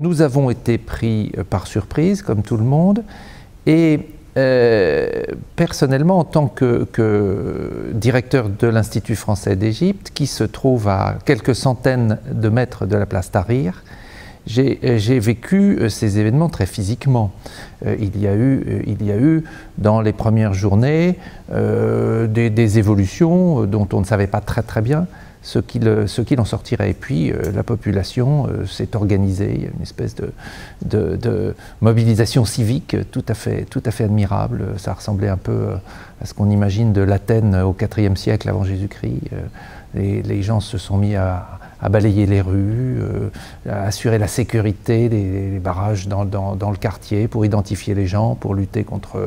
Nous avons été pris par surprise, comme tout le monde, et personnellement, en tant que directeur de l'Institut français d'Égypte, qui se trouve à quelques centaines de mètres de la place Tahrir, j'ai vécu ces événements très physiquement. Il y a eu dans les premières journées des évolutions dont on ne savait pas très bien ce qu'il en sortirait. Et puis la population s'est organisée, il y a une espèce de mobilisation civique tout à fait admirable. Ça ressemblait un peu à ce qu'on imagine de l'Athènes au IVe siècle avant Jésus-Christ. Les gens se sont mis à balayer les rues, à assurer la sécurité des barrages dans le quartier pour identifier les gens, pour lutter contre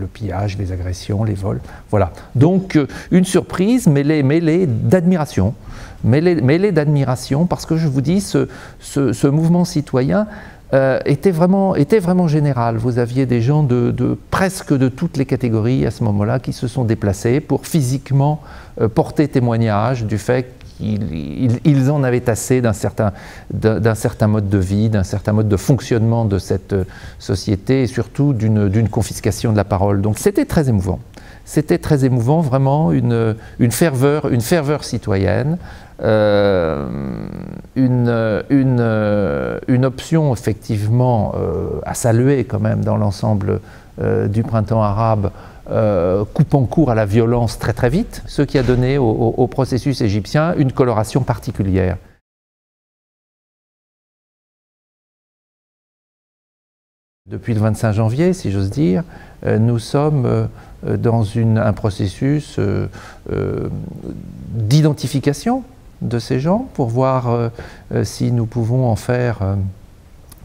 le pillage, les agressions, les vols. Voilà. Donc une surprise mêlée d'admiration. Mêlée d'admiration parce que, je vous dis, ce mouvement citoyen était vraiment général. Vous aviez des gens de presque de toutes les catégories à ce moment-là qui se sont déplacés pour physiquement porter témoignage du fait que ils en avaient assez d'un certain mode de vie, d'un certain mode de fonctionnement de cette société et surtout d'une confiscation de la parole. Donc c'était très émouvant. C'était très émouvant, vraiment une ferveur citoyenne, une option effectivement à saluer quand même dans l'ensemble du printemps arabe, coupant court à la violence très vite, ce qui a donné au processus égyptien une coloration particulière. Depuis le 25 janvier, si j'ose dire, nous sommes dans un processus d'identification de ces gens pour voir si nous pouvons en faire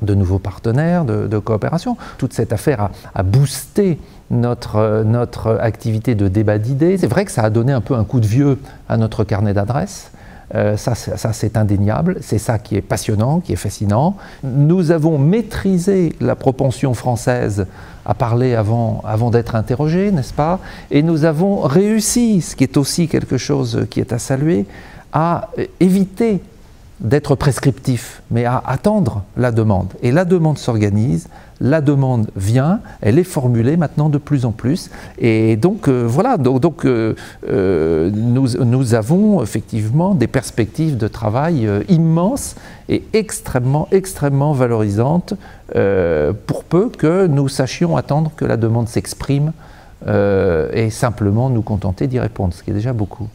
de nouveaux partenaires de coopération. Toute cette affaire a boosté notre activité de débat d'idées. C'est vrai que ça a donné un peu un coup de vieux à notre carnet d'adresses. Ça c'est indéniable, c'est ça qui est passionnant, qui est fascinant. Nous avons maîtrisé la propension française à parler avant d'être interrogé, n'est-ce pas? Et nous avons réussi, ce qui est aussi quelque chose qui est à saluer, à éviter d'être prescriptif, mais à attendre la demande. Et la demande s'organise, la demande vient, elle est formulée maintenant de plus en plus. Et donc voilà, nous avons effectivement des perspectives de travail immenses et extrêmement valorisantes pour peu que nous sachions attendre que la demande s'exprime et simplement nous contenter d'y répondre, ce qui est déjà beaucoup.